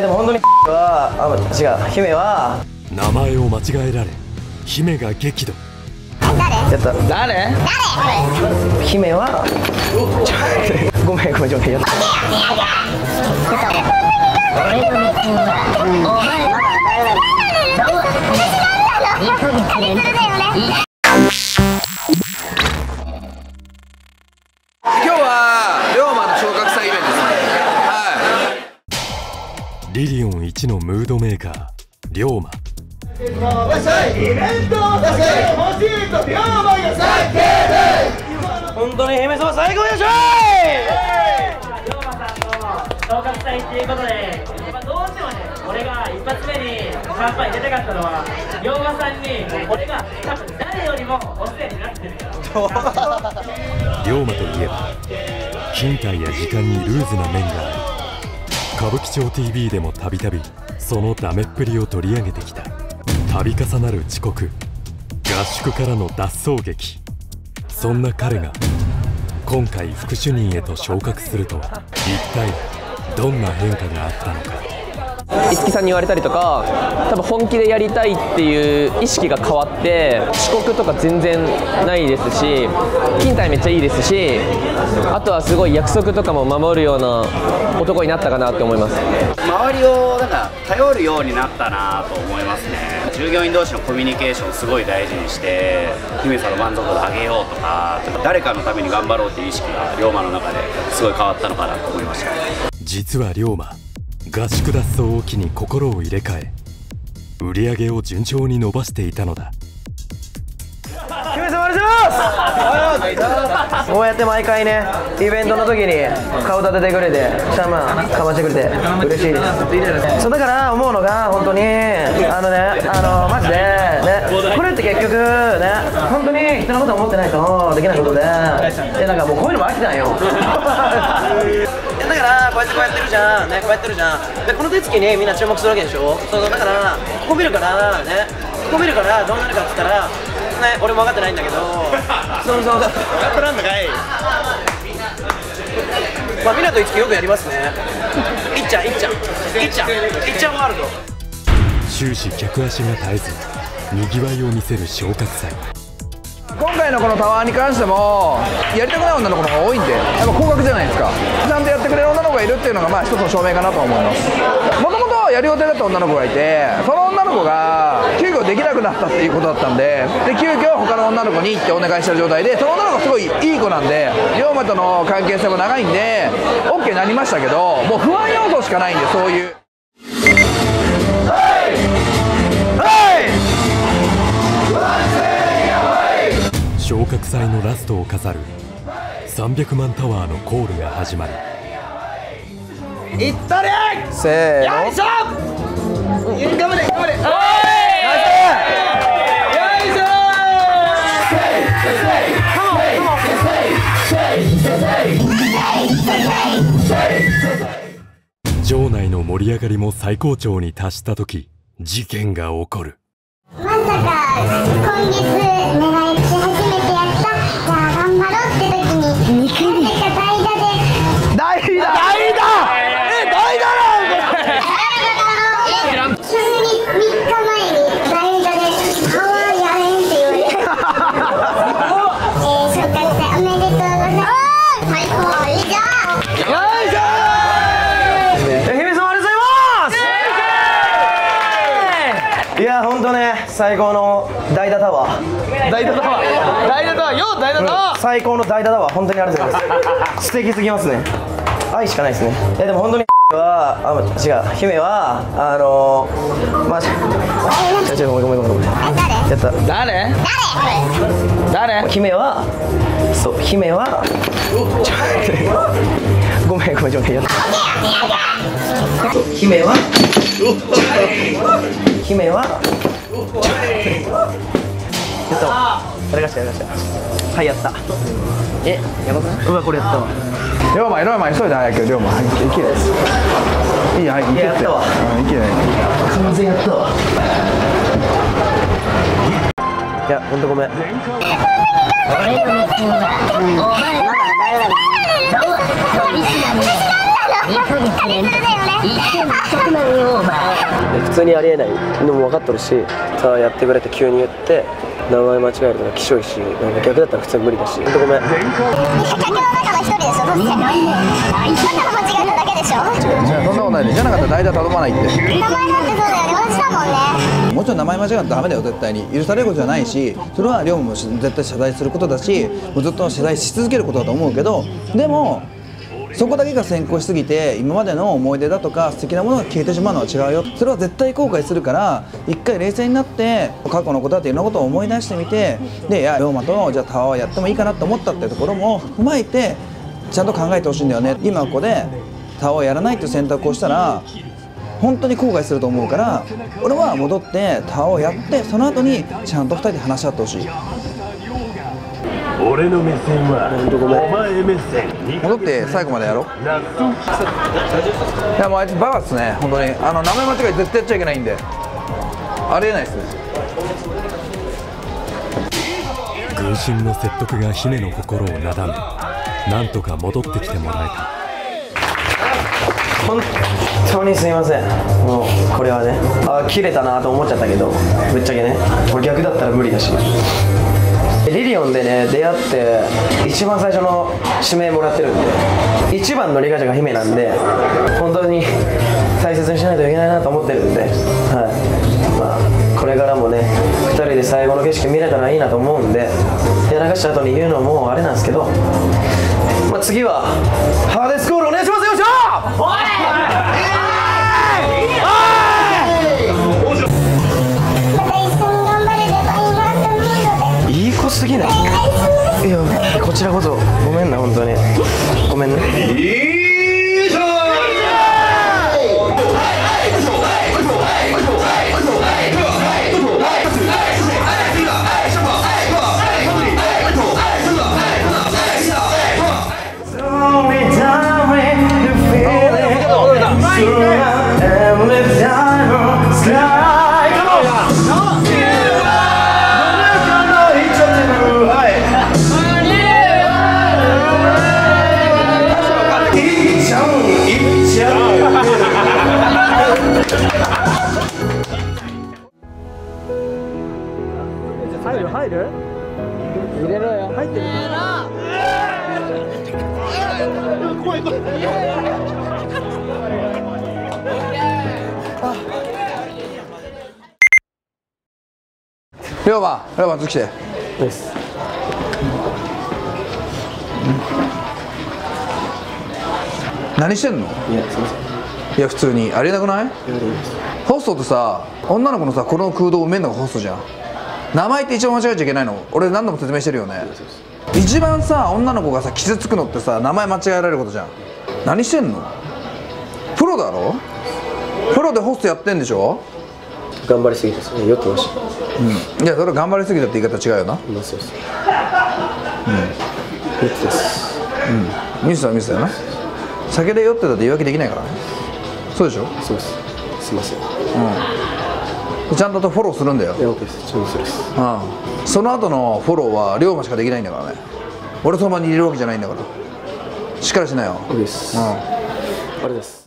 でも本当には、あ、違う、姫は名前を間違えられ、姫が激怒。誰？誰？姫はごめんごめんごめん。今日は龍馬の昇格祭イベントですね。はい。リリオン一のムードメーカー龍馬。イベント本当に姫様最高でしょー。龍馬さんの昇格祭っていうことで、どうしてもね、俺が一発目にシャンパン入れたかったのは龍馬さんに俺が多分誰よりもお世話になってるから龍馬といえば金体や時間にルーズな面がある。歌舞伎町 TV でもたびたびそのダメっぷりを取り上げてきた。度重なる遅刻、合宿からの脱走劇、そんな彼が今回副主任へと昇格するとは一体どんな変化があったのか。五木さんに言われたりとか、多分本気でやりたいっていう意識が変わって、遅刻とか全然ないですし、勤怠めっちゃいいですし、あとはすごい約束とかも守るような男になったかなって思います。周りをなんか頼るようになったなと思いますね。従業員同士のコミュニケーションをすごい大事にして、姫さんの満足度を上げようとか、誰かのために頑張ろうっていう意識が龍馬の中ですごい変わったのかなと思いました。実は龍馬、合宿脱走を機に心を入れ替え、売り上げを順調に伸ばしていたのだ。姫様ありがとうございます。こうやって毎回ね、イベントの時に顔立ててくれて、シャーマンかましてくれて嬉しいです。そうだから思うのが、本当にマジでね、これって結局ね、本当に人のこと思ってないとできないことで、なんかもうこういうのも飽きたんよ。だからこうやってるじゃんね、こうやってるじゃん。でこの手つきにみんな注目するわけでしょ。そうだから、ここ見るからね、ここ見るからどうなるかっつったらね、俺も分かってないんだけど、そう分かってなんだかい。まあ、湊樹よくやりますね。いっちゃんワールド。終始客足が絶えず、にぎわいを見せる昇格祭。今回のこのタワーに関しても、やりたくない女の子の方が多いんで、やっぱ降格じゃないですか。ちゃんとやってくれる女の子がいるっていうのが、まあ一つの証明かなと思います。もともとやる予定だった女の子がいて、その女の子が急遽できなくなったっていうことだったんで、急遽他の女の子にってお願いしてる状態で、その女の子すごいいい子なんで、龍馬との関係性も長いんで OK になりましたけど、もう不安要素しかないんで、そういう。昇格祭のラストを飾る300万タワーのコールが始まる。いったれー、せーの、よいしょ、頑張れ頑張れ、場内の盛り上がりも最高潮に達した時、事件が起こる。まさか今月狙い撃ち初めてやった、じゃあ頑張ろうって時になぜか代打で急に3日前に最高の代打タワー、最高の代打タワー、本当にありがとうございます。素敵すぎますね。愛しかないですね。でも本当に姫はまあ誰姫ははい、やった。え、やばくない？うわ、これやったわ。龍馬、急いで早く。龍馬、いけないです。いいや、いけない。完全やったわ。いや、ほんとごめん。普通にありえないのも分かってるし、さあやってくれって急に言って名前間違えるのがきしょいし、逆だったら普通に無理だし、ほんとごめん。結局はだから一人でしょ、どうせ間違えただけでしょ。違う、そんなことないで、じゃなかったら代打頼まないって。名前だってそうだよね、私だもんね。もちろん名前間違えたらダメだよ、絶対に許されることじゃないし、それは亮も絶対謝罪することだし、もうずっと謝罪し続けることだと思うけど、でもそこだけが先行しすぎて今までの思い出だとか素敵なものが消えてしまうのは違うよ。それは絶対後悔するから、一回冷静になって過去のことだっていろんなことを思い出してみて、でいや亮馬とじゃあタワーはやってもいいかなと思ったっていうところも踏まえてちゃんと考えてほしいんだよね。今ここでタワーをやらないっていう選択をしたら本当に後悔すると思うから、俺は戻ってタワーをやって、その後にちゃんと2人で話し合ってほしい。俺の目線はお前目線。戻って最後までやろう。いやもうあいつバカっすね、本当に。名前間違い絶対やっちゃいけないんで、ありえないですね。軍神の説得が姫の心をなだめ、なんとか戻ってきてもらえた。本当にすみません、もうこれはね、あ切れたなと思っちゃったけど、ぶっちゃけね、これ逆だったら無理だし。リリオンでね、出会って一番最初の指名もらってるんで、一番のリカちゃんが姫なんで、本当に大切にしないといけないなと思ってるんで、はい、まあ、これからもね2人で最後の景色見れたらいいなと思うんで、やらかした後に言うのもあれなんですけど、まあ、次はハーデスコールお願いしますよ。いい子すぎない？いや、こちらこそごめんな、本当にごめんね。亮馬、亮馬、ずっと来て。です。何してんの？いや、すいません。いや、普通にありえなくない？ホストってさ、女の子のさ、この空洞を埋めるのがホストじゃん。名前って一番間違えちゃいけないの。俺何度も説明してるよね。一番さ、女の子がさ、傷つくのってさ、名前間違えられることじゃん。何してんの？プロだろ？プロでホストやってんでしょ？頑張りすぎですね。酔ってました。うん。いや、それ頑張りすぎだって言い方違うよな。まあ、そうです。うん。酔ってです。うん。ミスはミスだよな。酒で酔ってたって言い訳できないからね。そうでしょ？そうです。すいません。うん。ちゃんとフォローするんだよ。いや、OKです。ちゃんとするです。うん。その後のフォローは龍馬しかできないんだからね。俺その場にいるわけじゃないんだから。しっかりしなよ。OKです。うん。あれです。